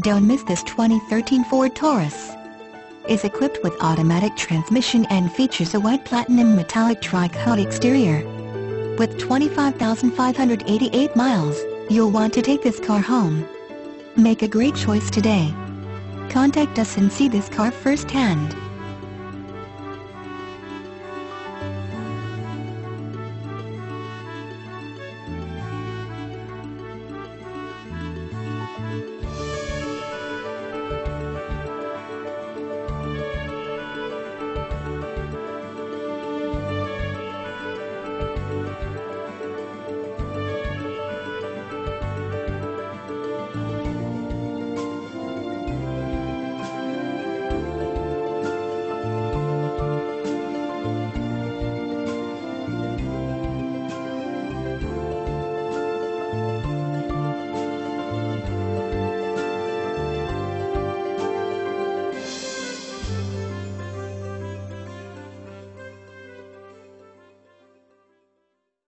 Don't miss this 2013 Ford Taurus. Is equipped with automatic transmission and features a white platinum metallic tri-coat exterior. With 25,588 miles, you'll want to take this car home. Make a great choice today. Contact us and see this car firsthand.